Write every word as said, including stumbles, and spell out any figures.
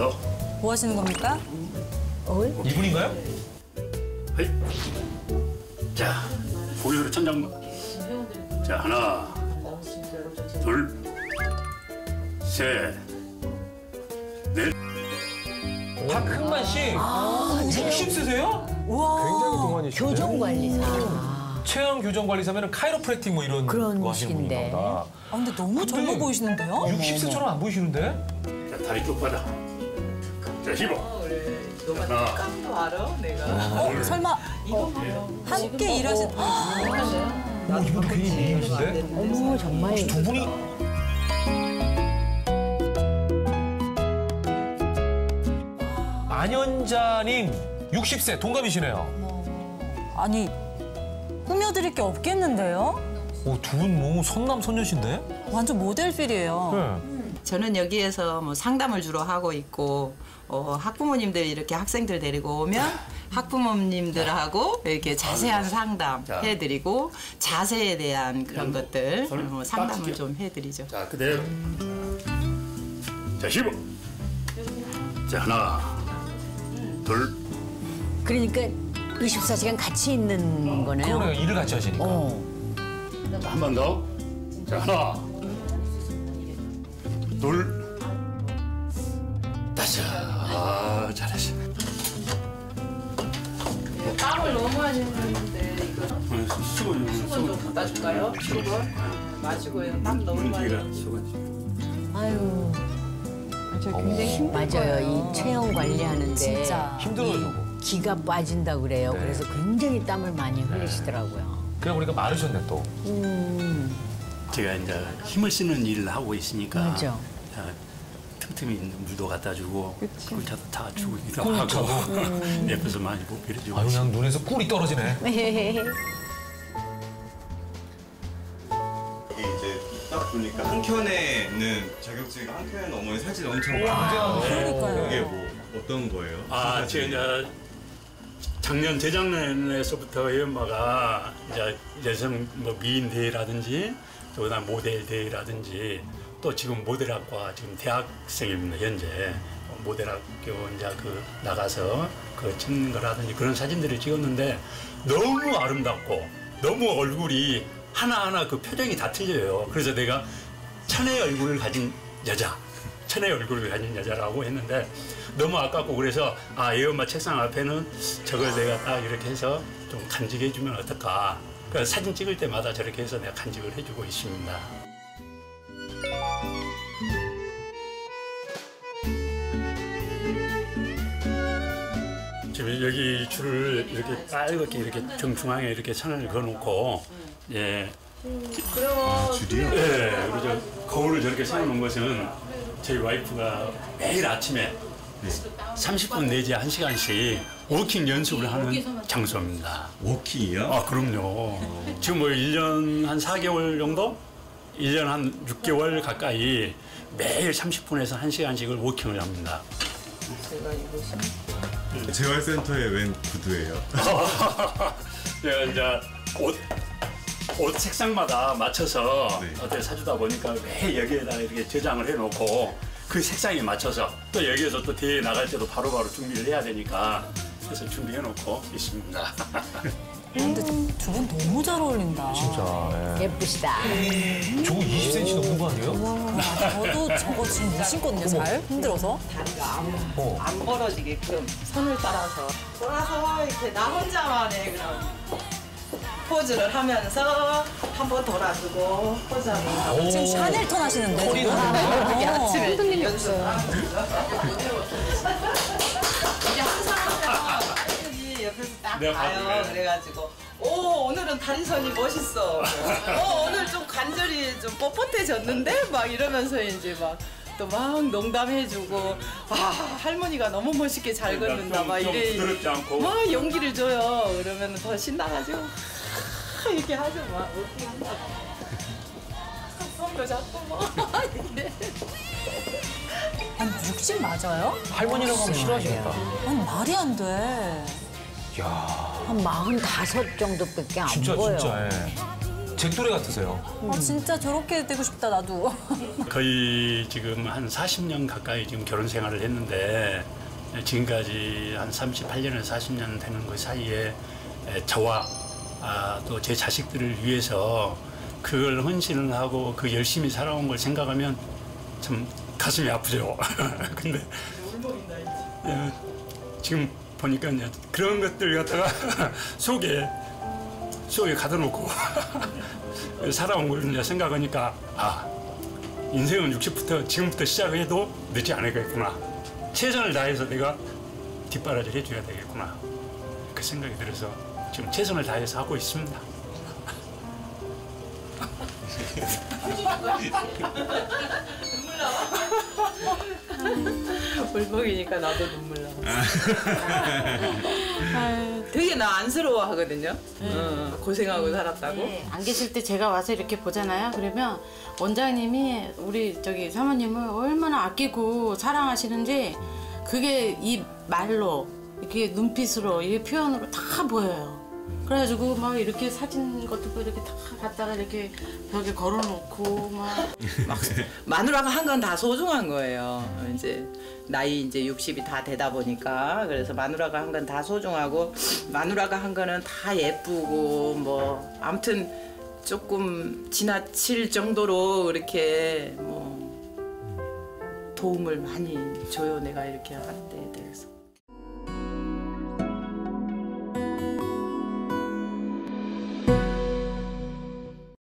하겠습니다. 뭐 하시는 겁니까? 어이? 이분인가요? 헤이. 자, 고기를 천장. 자, 하나, 둘, 셋, 넷. 박흥만 씨, 육십 쓰세요? 우와. 굉장히 동안이시네요. 교정관리사. 체형 교정 관리사면은 카이로프랙틱 뭐 이런 그런 거 하시는 분인가 보다. 아, 근데 너무 젊어 보이시는데요? 육십 세처럼 안 보이시는데? 자, 다리 쪽 받아. 자, 힘어. 너가 깜도 알아? 내가. 어, 설마 이거 함께 일하신 나 이분 괜히 미인이신데? 어머, 정말. 혹시 두 분이 안현자 님 육십 세 동갑이시네요. 아니 꾸며드릴 게 없겠는데요? 오, 두 분 너무 선남 선녀신데? 완전 모델필이에요. 네. 저는 여기에서 뭐 상담을 주로 하고 있고 어, 학부모님들 이렇게 학생들 데리고 오면 학부모님들하고 이렇게 자세한 상담 해드리고 자세에 대한 그런 것들 어, 상담을 좀 해드리죠. 자, 그대로. 자, 힘을. 자, 하나, 둘. 그러니까. 이십사 시간 같이 있는 어, 거네요. 그러네요. 일을 같이 하시니까. 어. 한 번 더. 자, 하나, 둘, 다섯. 아, 잘하시네. 땀을 너무 많이 흘리는데 이거. 수건 좀. 수건 좀 갖다 줄까요? 수건. 마시고요. 땀 너무 많이. 아유. 저 굉장히 힘들어요. 맞아요. 이 체형 관리하는데 진짜 힘들어요. 기가 빠진다 그래요. 네. 그래서 굉장히 땀을 많이 흘리시더라고요. 그냥 우리가 마르셨네 또. 음. 제가 이제 힘을 쓰는 일을 하고 있으니까. 맞아. 틈틈이 물도 갖다 주고 꿀차도 다 주고 이렇게 하고 음. 옆에서 많이 보필해 주고. 아, 그냥 눈에서 꿀이 떨어지네. 이게 이제 딱 보니까 한 켠에 있는 자격증이고 한 켠에 어머니 사진 엄청 많아요. 그러니까요. 이게 뭐 어떤 거예요? 아, 제가 작년, 재작년에서부터 엄마가 이제 여성 뭐 미인 대회라든지 또 그다음 모델 대회라든지 또 지금 모델학과 지금 대학생입니다. 현재 모델학교 이제 그 나가서 그 찍는 거라든지 그런 사진들을 찍었는데 너무 아름답고 너무 얼굴이 하나하나 그 표정이 다 틀려요. 그래서 내가 천의 얼굴을 가진 여자, 천의 얼굴을 가진 여자라고 했는데 너무 아깝고 그래서 아, 애엄마 책상 앞에는 저걸 내가 딱 이렇게 해서 좀 간직해 주면 어떨까. 그러니까 사진 찍을 때마다 저렇게 해서 내가 간직을 해주고 있습니다. 지금 여기 줄을 이렇게 빨갛게 이렇게 정중앙에 이렇게 선을 그어놓고 예. 아, 줄이요? 예, 그래서 거울을 저렇게 세워놓은 것은 저희 와이프가 매일 아침에 삼십 분 내지 한 시간씩 워킹 연습을 하는 장소입니다. 워킹이요? 아, 그럼요. 지금 뭐 일 년 한 사 개월 정도? 일 년 한 육 개월 가까이 매일 삼십 분에서 한 시간씩을 워킹을 합니다. 제가 이것은 재활센터에 웬 구두예요? 제가 이제 옷, 옷 색상마다 맞춰서 네. 어떻게 사주다 보니까 매일 여기에다 이렇게 저장을 해놓고 그 색상에 맞춰서 또 여기에서 또 대회 나갈 때도 바로바로 준비를 해야 되니까 그래서 준비해놓고 있습니다. 근데 두 분 너무 잘 어울린다. 진짜. 예. 예쁘시다. 음. 저거 이십 센티미터 넘는 거 아니에요? 저도 저거 지금 못 신거든요, 잘. 힘들어서. 다리가 안, 어. 안 벌어지게끔 선을 따라서. 돌아서 이렇게 나 혼자만의 그런. 포즈를 하면서 한번 돌아주고 포즈하고 지금 샤넬톤 하시는 거예요? 코리도 이게 아침에 흔들림 없어요. 이게 항상 애들이 옆에서 딱 봐요. 그래가지고 오, 오늘은 다리선이 멋있어. 오, 오늘 좀 관절이 좀 뻣뻣해졌는데? 막 이러면서 이제 막 또 막 농담해주고 와, 할머니가 너무 멋있게 잘 걷는다. 막 이래 막 용기를 줘요. 그러면 더 신나가지고 이렇게 하죠, 막. 어떻게 한다. 손도 잡고 막. 이래. 아니, 육십 맞아요? 할머니라고 하면 싫어하시겠다. 아니, 말이 안 돼. 야. 한 마흔다섯 정도밖에 안 진짜, 보여. 진짜, 진짜. 잭도리 같으세요. 아, 진짜 저렇게 되고 싶다, 나도. 거의 지금 한 사십 년 가까이 지금 결혼 생활을 했는데 지금까지 한 삼십팔 년에서 사십 년 되는 그 사이에 저와 아, 또 제 자식들을 위해서 그걸 헌신을 하고 그 열심히 살아온 걸 생각하면 참 가슴이 아프죠. 근데 예, 지금 보니까 이제 그런 것들 갖다가 속에 속에 가둬놓고 살아온 걸 이제 생각하니까 아, 인생은 육십부터 지금부터 시작해도 늦지 않겠구나. 최선을 다해서 내가 뒷바라지를 해줘야 되겠구나. 그 생각이 들어서 지금 최선을 다해서 하고 있습니다. 눈물 나와? 울먹이니까 나도 눈물 나와. 되게 나 안쓰러워 하거든요. 네. 어, 고생하고 살았다고. 네. 안 계실 때 제가 와서 이렇게 보잖아요. 그러면 원장님이 우리 저기 사모님을 얼마나 아끼고 사랑하시는지 그게 이 말로 이렇게 눈빛으로 이 표현으로 다 보여요. 그래가지고 막 이렇게 사진 같은 거 이렇게 다 갖다가 이렇게 벽에 걸어놓고 막, 막 마누라가 한 건 다 소중한 거예요. 이제 나이 이제 육십이 다 되다 보니까 그래서 마누라가 한 건 다 소중하고 마누라가 한 거는 다 예쁘고 뭐 아무튼 조금 지나칠 정도로 이렇게 뭐 도움을 많이 줘요. 내가 이렇게 할 때 돼서.